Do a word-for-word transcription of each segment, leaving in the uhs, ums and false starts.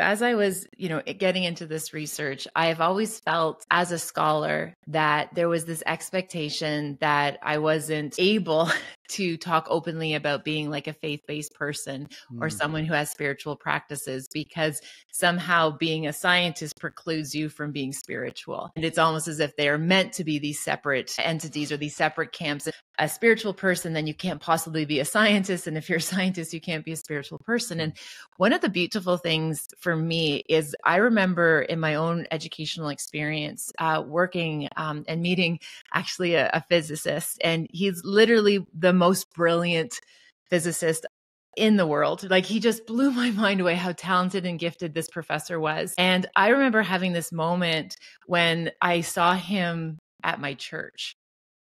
As I was, you know, getting into this research, I have always felt as a scholar that there was this expectation that I wasn't able to talk openly about being like a faith-based person mm. or someone who has spiritual practices, because somehow being a scientist precludes you from being spiritual. And it's almost as if they are meant to be these separate entities or these separate camps. A spiritual person, then you can't possibly be a scientist. And if you're a scientist, you can't be a spiritual person. And one of the beautiful things for me is I remember in my own educational experience, uh, working um, and meeting actually a, a physicist, and he's literally the most brilliant physicist in the world. Like, he just blew my mind away how talented and gifted this professor was. And I remember having this moment when I saw him at my church.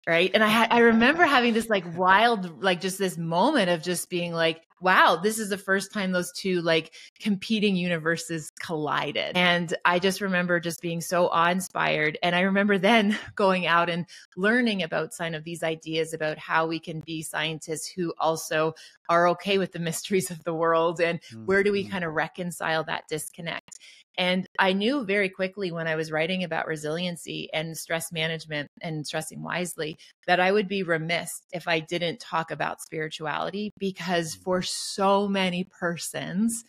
Right. And I I remember having this like wild, like just this moment of just being like, wow, this is the first time those two like competing universes collided. And I just remember just being so awe-inspired. And I remember then going out and learning about some of these ideas about how we can be scientists who also are okay with the mysteries of the world. And mm-hmm. where do we kind of reconcile that disconnect? And I knew very quickly when I was writing about resiliency and stress management and stressing wisely that I would be remiss if I didn't talk about spirituality, because for so many persons,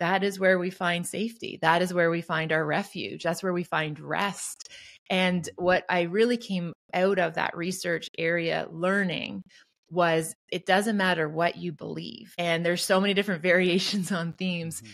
that is where we find safety. That is where we find our refuge. That's where we find rest. And what I really came out of that research area learning was it doesn't matter what you believe. And there's so many different variations on themes. Mm-hmm.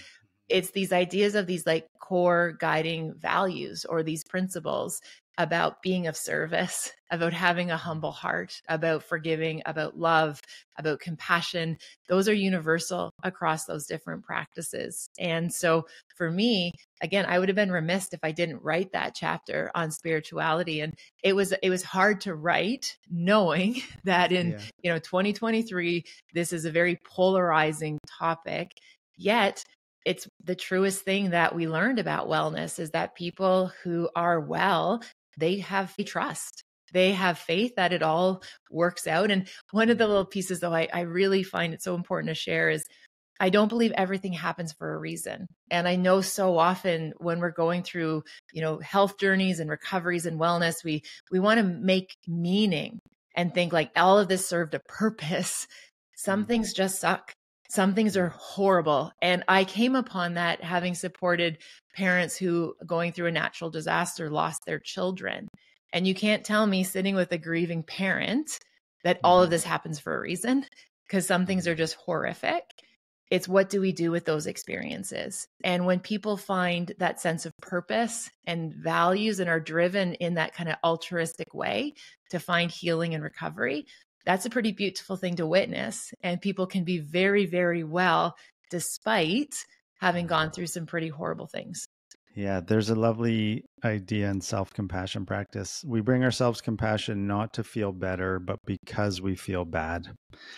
It's these ideas of these like core guiding values or these principles about being of service, about having a humble heart, about forgiving, about love, about compassion. Those are universal across those different practices. And so for me, again, I would have been remiss if I didn't write that chapter on spirituality. And it was it was hard to write knowing that in yeah. you know twenty twenty-three, this is a very polarizing topic, yet it's the truest thing that we learned about wellness is that people who are well, they have trust. They have faith that it all works out. And one of the little pieces, though, I, I really find it so important to share is I don't believe everything happens for a reason. And I know so often when we're going through, you know, health journeys and recoveries and wellness, we we want to make meaning and think like all of this served a purpose. Some things just suck. Some things are horrible. And I came upon that having supported parents who going through a natural disaster lost their children. And you can't tell me sitting with a grieving parent that all of this happens for a reason, because some things are just horrific. It's what do we do with those experiences? And when people find that sense of purpose and values and are driven in that kind of altruistic way to find healing and recovery, that's a pretty beautiful thing to witness. And people can be very, very well, despite having gone through some pretty horrible things. Yeah, there's a lovely idea in self-compassion practice. We bring ourselves compassion not to feel better, but because we feel bad.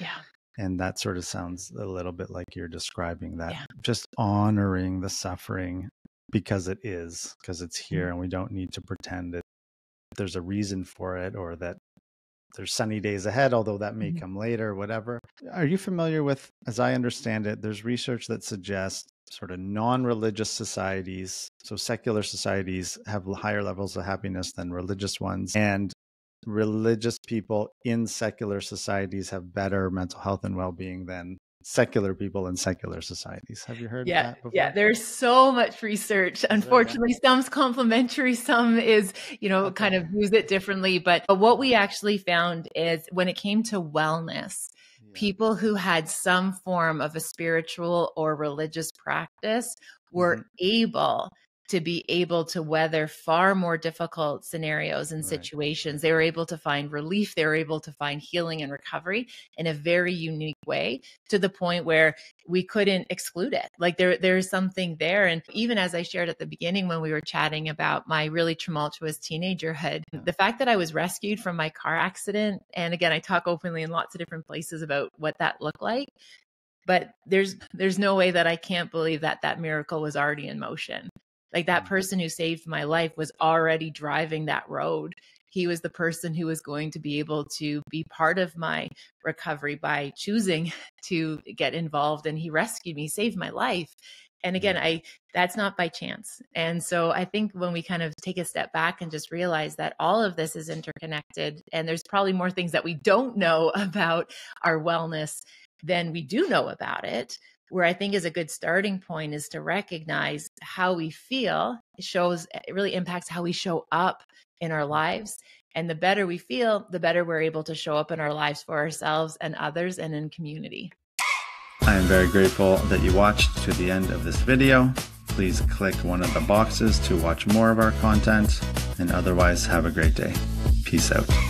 Yeah. And that sort of sounds a little bit like you're describing that. Yeah. Just honoring the suffering because it is, because it's here, mm-hmm. and we don't need to pretend that there's a reason for it or that there's sunny days ahead, although that may come later, whatever. Are you familiar with, as I understand it, there's research that suggests sort of non-religious societies, so secular societies, have higher levels of happiness than religious ones. And religious people in secular societies have better mental health and well-being than secular people in secular societies. Have you heard yeah, that before? Yeah, there's so much research. Unfortunately, some's complementary, some is, you know, okay. kind of use it differently. But, but what we actually found is when it came to wellness, yeah. people who had some form of a spiritual or religious practice were mm-hmm. able to be able to weather far more difficult scenarios and situations. Right. They were able to find relief. They were able to find healing and recovery in a very unique way, to the point where we couldn't exclude it. Like there, there's something there. And even as I shared at the beginning, when we were chatting about my really tumultuous teenagerhood, yeah. the fact that I was rescued from my car accident. And again, I talk openly in lots of different places about what that looked like. But there's, there's no way that I can't believe that that miracle was already in motion. Like that person who saved my life was already driving that road. He was the person who was going to be able to be part of my recovery by choosing to get involved. And he rescued me, saved my life. And again, I, that's not by chance. And so I think when we kind of take a step back and just realize that all of this is interconnected, and there's probably more things that we don't know about our wellness than we do know about it, where I think is a good starting point is to recognize how we feel shows, it really impacts how we show up in our lives. And the better we feel, the better we're able to show up in our lives for ourselves and others and in community. I am very grateful that you watched to the end of this video. Please click one of the boxes to watch more of our content, and otherwise have a great day. Peace out.